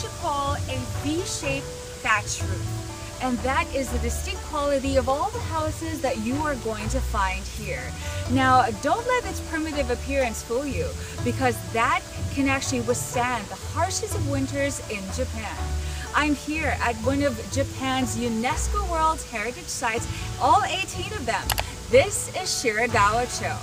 what you call a V-shaped thatch roof. And that is the distinct quality of all the houses that you are going to find here. Now, don't let its primitive appearance fool you, because that can actually withstand the harshest of winters in Japan. I'm here at one of Japan's UNESCO World Heritage Sites, all 18 of them. This is Shirakawa-go.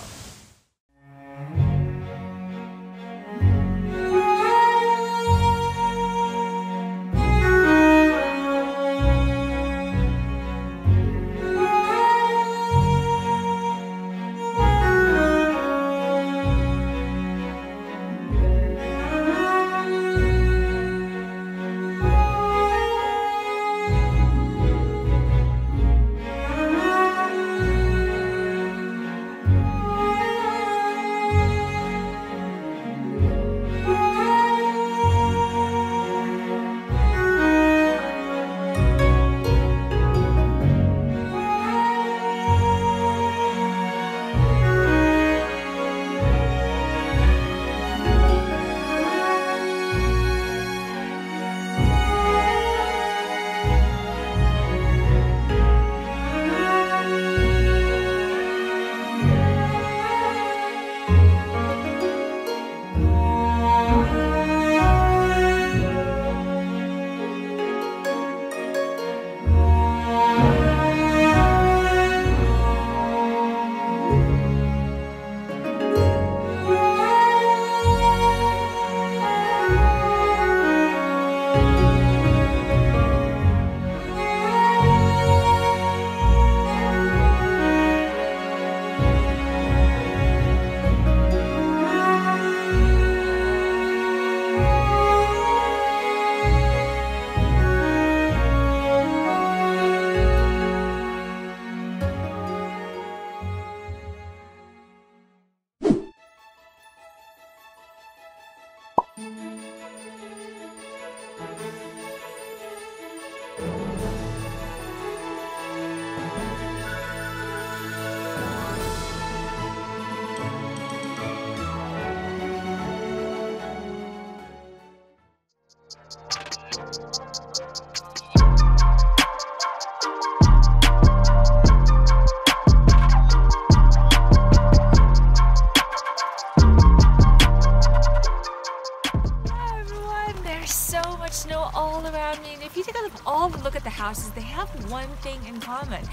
Snow all around me, and if you take a look at the houses, they have one thing in common: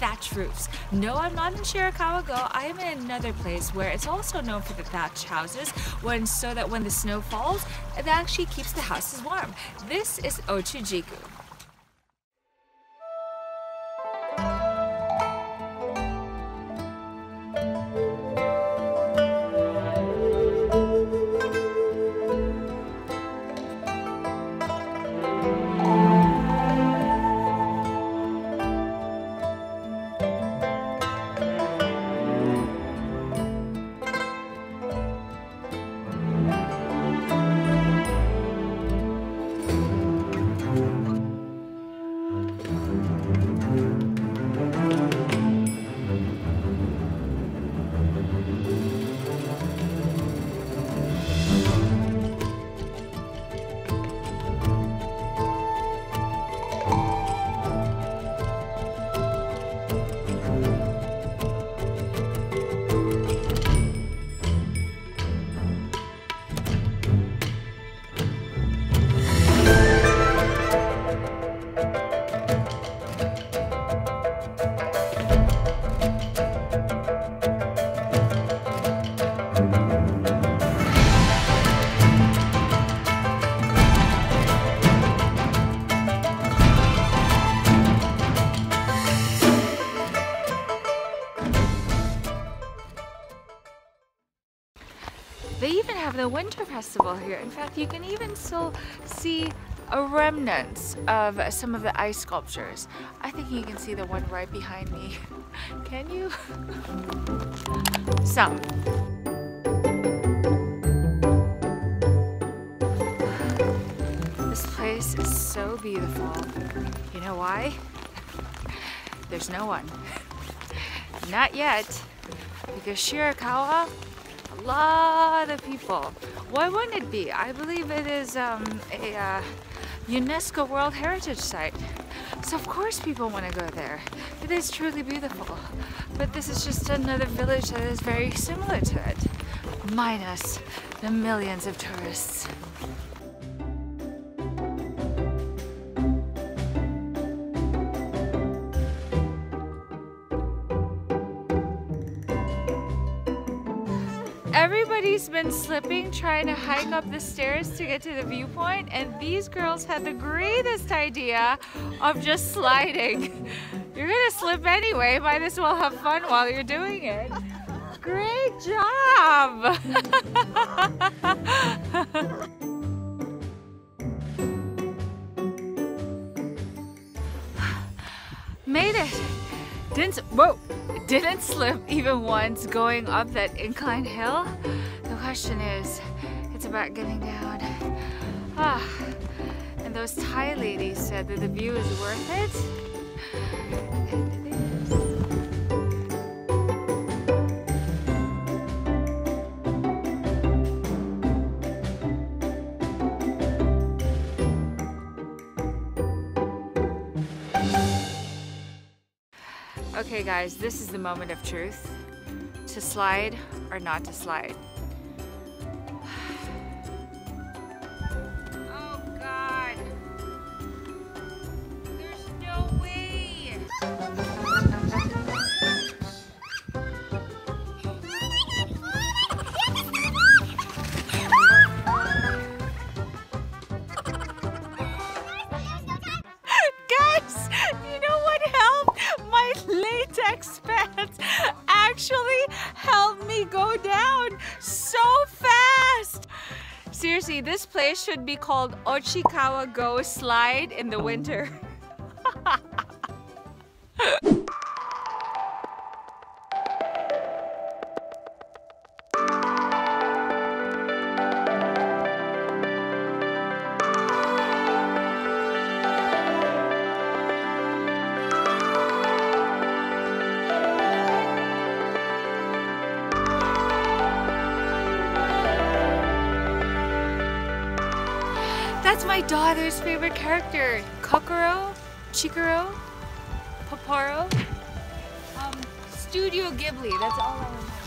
thatch roofs. No, I'm not in Shirakawa-go. I am in another place where it's also known for the thatch houses, so that when the snow falls, it actually keeps the houses warm. This is Ouchijuku. They even have the winter festival here. In fact, you can even still see remnants of some of the ice sculptures. I think you can see the one right behind me. Can you? Some. This place is so beautiful. You know why? There's no one. Not yet. Because Shirakawa, a lot of people. Why wouldn't it be? I believe it is UNESCO World Heritage Site. So of course people want to go there. It is truly beautiful. But this is just another village that is very similar to it, minus the millions of tourists. Everybody's been slipping trying to hike up the stairs to get to the viewpoint, and these girls had the greatest idea of just sliding. You're gonna slip anyway, might as well have fun while you're doing it. Great job! Made it! Whoa! Didn't slip even once going up that incline hill. The question is, it's about getting down. Ah, and those Thai ladies said that the view is worth it. And it okay guys, this is the moment of truth. To slide or not to slide. Oh God. There's no way. Guys, you know what helped? My latex pants actually helped me go down so fast. Seriously, this place should be called Ouchijuku Slide in the winter. That's my daughter's favorite character, Kokoro, Chikoro, Poporo, Studio Ghibli, that's all I remember.